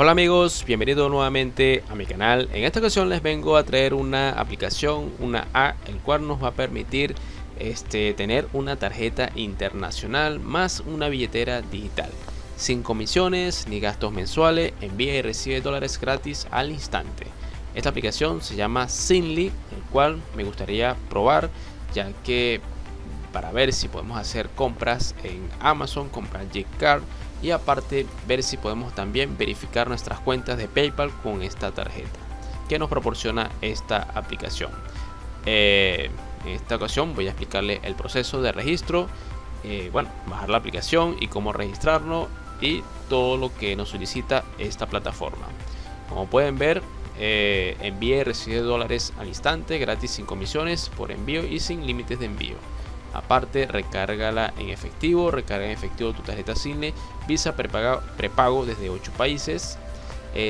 Hola amigos, bienvenidos nuevamente a mi canal. En esta ocasión les vengo a traer una aplicación, una app, el cual nos va a permitir tener una tarjeta internacional más una billetera digital, sin comisiones ni gastos mensuales. Envía y recibe dólares gratis al instante. Esta aplicación se llama Zinli, el cual me gustaría probar, ya que para ver si podemos hacer compras en Amazon, comprar J-Card, y aparte ver si podemos también verificar nuestras cuentas de PayPal con esta tarjeta que nos proporciona esta aplicación. En esta ocasión voy a explicarle el proceso de registro, bajar la aplicación y cómo registrarnos y todo lo que nos solicita esta plataforma. Como pueden ver, envía y recibe dólares al instante, gratis, sin comisiones por envío y sin límites de envío. Aparte, recarga en efectivo tu tarjeta Zinli, Visa prepago desde 8 países,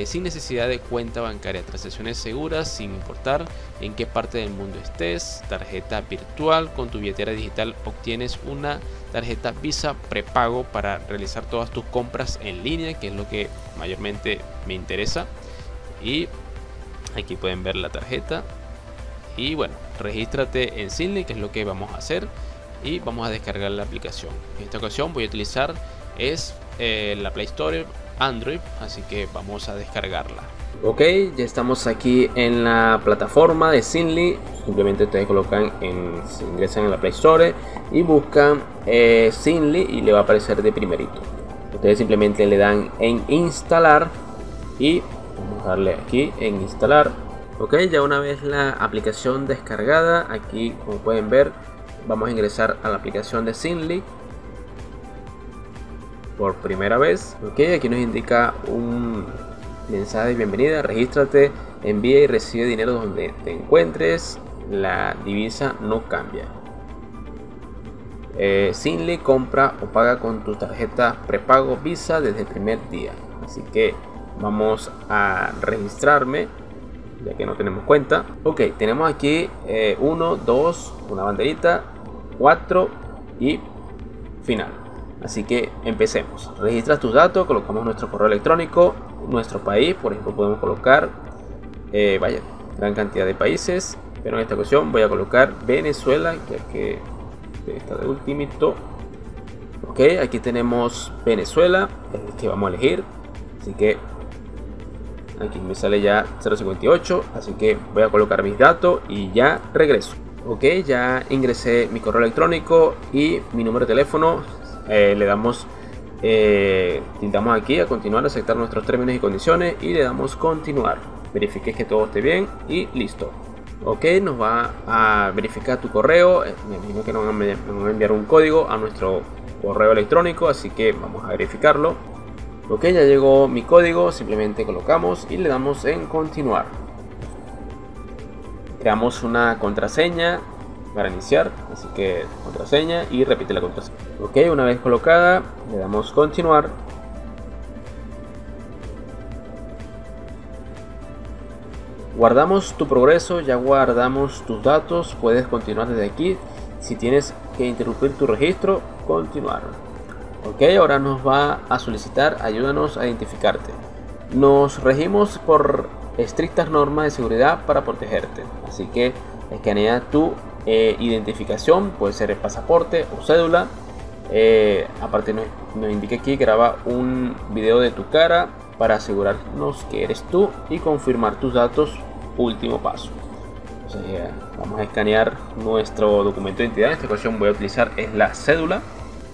sin necesidad de cuenta bancaria, transacciones seguras sin importar en qué parte del mundo estés, tarjeta virtual. Con tu billetera digital obtienes una tarjeta Visa prepago para realizar todas tus compras en línea, que es lo que mayormente me interesa. Y aquí pueden ver la tarjeta. Y bueno, regístrate en Zinli, que es lo que vamos a hacer, y vamos a descargar la aplicación. En esta ocasión voy a utilizar la Play Store Android, así que vamos a descargarla. Ok, ya estamos aquí en la plataforma de Zinli. Simplemente ustedes ingresan en la Play Store y buscan Zinli y le va a aparecer de primerito. Ustedes simplemente le dan en instalar y vamos a darle aquí en instalar. Ok, ya una vez la aplicación descargada, aquí como pueden ver vamos a ingresar a la aplicación de Zinli por primera vez. Ok, aquí nos indica un mensaje de bienvenida: regístrate, envía y recibe dinero donde te encuentres, la divisa no cambia. Zinli compra o paga con tu tarjeta prepago Visa desde el primer día, así que vamos a registrarme, ya que no tenemos cuenta. Ok, tenemos aquí 1, 2, una banderita, 4 y final. Así que empecemos. Registras tus datos, colocamos nuestro correo electrónico, nuestro país, por ejemplo podemos colocar gran cantidad de países, pero en esta ocasión voy a colocar Venezuela, ya que está de ultimito. Ok, aquí tenemos Venezuela, el que vamos a elegir, así que aquí me sale ya 0.58, así que voy a colocar mis datos y ya regreso. Ok, ya ingresé mi correo electrónico y mi número de teléfono. Le damos, tildamos aquí a continuar, aceptar nuestros términos y condiciones y le damos continuar. Verifique que todo esté bien y listo. Ok, nos va a verificar tu correo. Me imagino que nos van a enviar un código a nuestro correo electrónico, así que vamos a verificarlo. Ok, ya llegó mi código, simplemente colocamos y le damos en continuar. Creamos una contraseña para iniciar, así que contraseña y repite la contraseña. Ok, una vez colocada le damos continuar. Guardamos tu progreso, ya guardamos tus datos, puedes continuar desde aquí. Si tienes que interrumpir tu registro, continuar. Ok, ahora nos va a solicitar ayúdanos a identificarte. Nos regimos por estrictas normas de seguridad para protegerte, así que escanea tu identificación, puede ser el pasaporte o cédula. Aparte nos indica aquí graba un video de tu cara para asegurarnos que eres tú y confirmar tus datos, último paso. Entonces, vamos a escanear nuestro documento de identidad. En esta ocasión voy a utilizar es la cédula.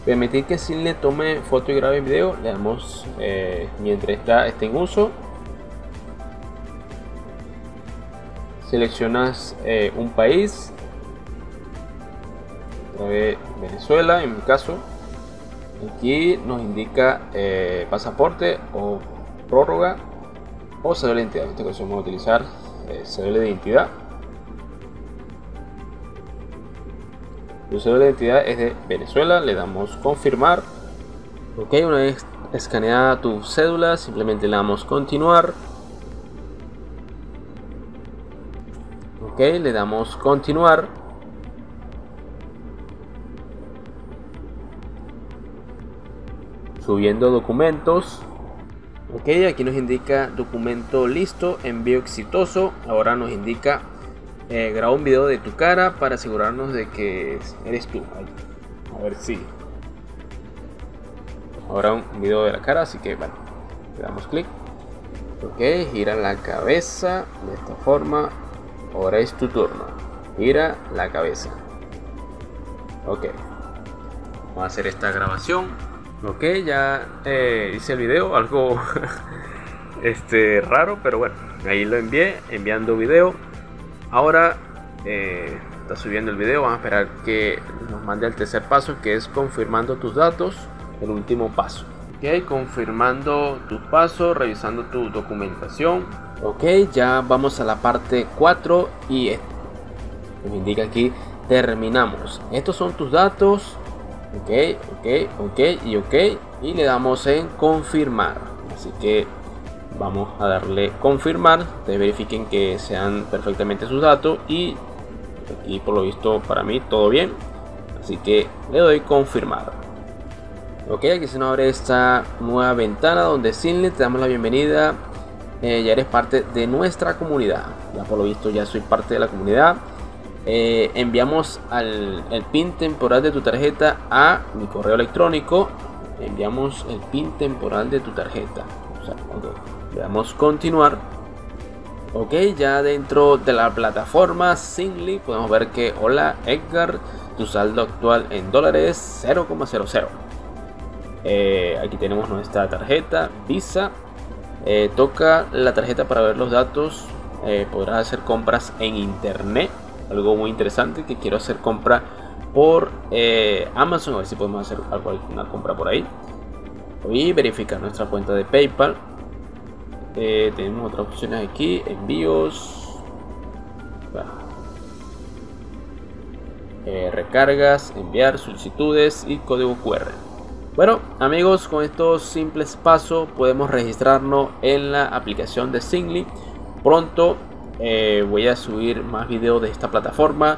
Permitir que Zinli tome foto y grabe video, le damos mientras esté en uso. Seleccionas un país, grabé Venezuela en mi caso. Aquí nos indica pasaporte o prórroga o cédula de identidad. En esta ocasión vamos a utilizar cédula de identidad. Tu cédula de identidad es de Venezuela, le damos confirmar. Ok, una vez escaneada tu cédula, simplemente le damos continuar. Ok, le damos continuar. Subiendo documentos. Ok, aquí nos indica documento listo, envío exitoso. Ahora nos indica graba un video de tu cara para asegurarnos de que eres tú. A ver si. Ahora un video de la cara, así que vale. Le damos clic. Ok, gira la cabeza de esta forma. Ahora es tu turno. Gira la cabeza. Ok. Vamos a hacer esta grabación. Ok, ya hice el video, algo raro, pero bueno, ahí lo envié, enviando video. Ahora está subiendo el video, vamos a esperar que nos mande el tercer paso, que es confirmando tus datos, el último paso. Ok, confirmando tus pasos, revisando tu documentación. Ok, ya vamos a la parte 4 y me indica aquí, terminamos. Estos son tus datos. Ok, ok, y le damos en confirmar. Así que vamos a darle confirmar. Te verifiquen que sean perfectamente sus datos. Y aquí, por lo visto, para mí todo bien. Así que le doy confirmar. Ok, aquí se nos abre esta nueva ventana donde Zinli, te damos la bienvenida. Ya eres parte de nuestra comunidad. Ya por lo visto, ya soy parte de la comunidad. Enviamos el PIN temporal de tu tarjeta a mi correo electrónico. Enviamos el PIN temporal de tu tarjeta. O sea, okay. Le damos continuar. Ok, ya dentro de la plataforma Zinli podemos ver que hola Edgar, tu saldo actual en dólares 0,00. Aquí tenemos nuestra tarjeta Visa. Toca la tarjeta para ver los datos. Podrás hacer compras en internet. Algo muy interesante, que quiero hacer compra por Amazon, a ver si podemos hacer alguna compra por ahí. Y verificar nuestra cuenta de PayPal. Tenemos otras opciones aquí, envíos, recargas, enviar solicitudes y código QR. Bueno amigos, con estos simples pasos podemos registrarnos en la aplicación de Zinli. Pronto voy a subir más videos de esta plataforma,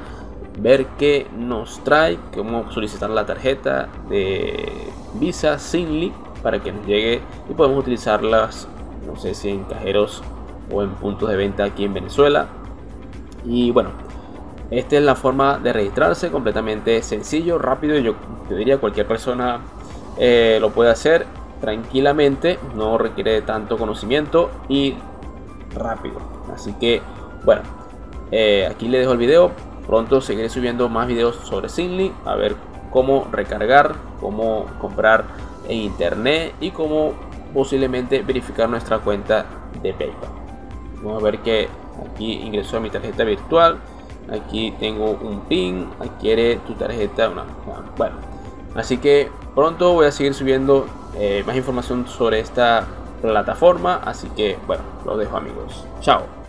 ver qué nos trae, cómo solicitar la tarjeta de Visa Zinli para que nos llegue y podemos utilizarlas, no sé si en cajeros o en puntos de venta aquí en Venezuela. Y bueno, esta es la forma de registrarse, completamente sencillo, rápido, y yo diría cualquier persona lo puede hacer tranquilamente, no requiere de tanto conocimiento y rápido. Así que bueno, aquí le dejo el video. Pronto seguiré subiendo más videos sobre Zinli, a ver cómo recargar, cómo comprar en internet y cómo posiblemente verificar nuestra cuenta de PayPal. Vamos a ver que aquí ingresó a mi tarjeta virtual, aquí tengo un PIN, adquiere tu tarjeta, bueno, así que pronto voy a seguir subiendo más información sobre esta plataforma, así que bueno, lo dejo amigos, chao.